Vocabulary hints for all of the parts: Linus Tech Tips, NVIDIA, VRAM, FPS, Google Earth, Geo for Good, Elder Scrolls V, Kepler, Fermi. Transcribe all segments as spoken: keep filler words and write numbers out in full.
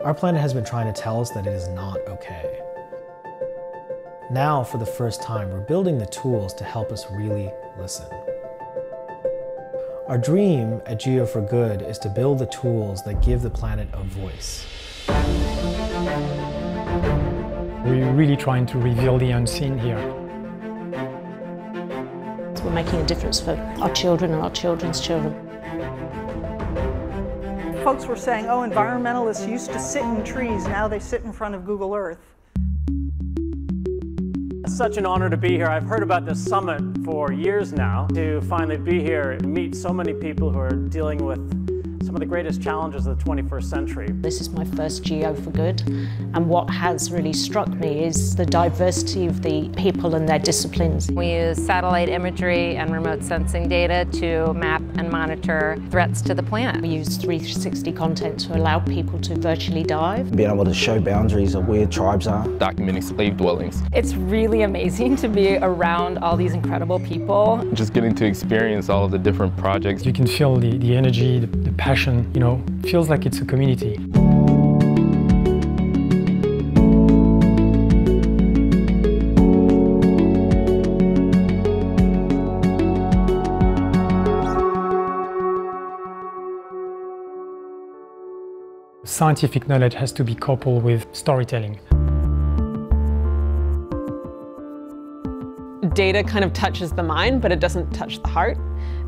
Our planet has been trying to tell us that it is not okay. Now, for the first time, we're building the tools to help us really listen. Our dream at Geo for Good is to build the tools that give the planet a voice. We're really trying to reveal the unseen here. We're making a difference for our children and our children's children. Folks were saying, oh, environmentalists used to sit in trees, now they sit in front of Google Earth. It's such an honor to be here. I've heard about this summit for years now. To finally be here and meet so many people who are dealing with some of the greatest challenges of the twenty-first century. This is my first Geo for Good, and what has really struck me is the diversity of the people and their disciplines. We use satellite imagery and remote sensing data to map and monitor threats to the planet. We use three sixty content to allow people to virtually dive. Being able to show boundaries of where tribes are. Documenting slave dwellings. It's really amazing to be around all these incredible people. Just getting to experience all of the different projects. You can feel the, the energy, the, the passion. You know, feels like it's a community. Scientific knowledge has to be coupled with storytelling. Data kind of touches the mind, but it doesn't touch the heart.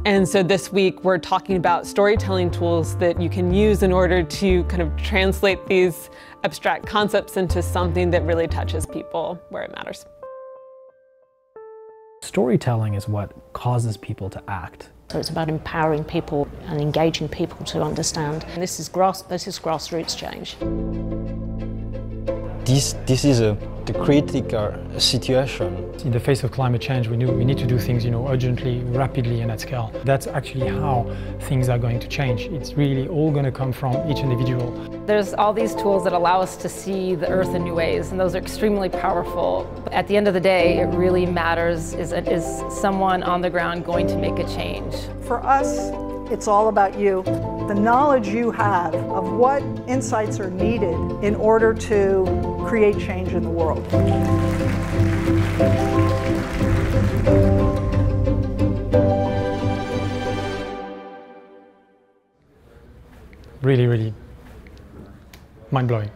And so this week we're talking about storytelling tools that you can use in order to kind of translate these abstract concepts into something that really touches people where it matters. Storytelling is what causes people to act. So it's about empowering people and engaging people to understand. And this is grass, this is grassroots change. This, this is a the critical situation. In the face of climate change, we, knew we need to do things, you know, urgently, rapidly, and at scale. That's actually how things are going to change. It's really all going to come from each individual. There's all these tools that allow us to see the Earth in new ways, and those are extremely powerful. But at the end of the day, it really matters, is, is someone on the ground going to make a change? For us, it's all about you. The knowledge you have of what insights are needed in order to create change in the world. Really, really mind-blowing.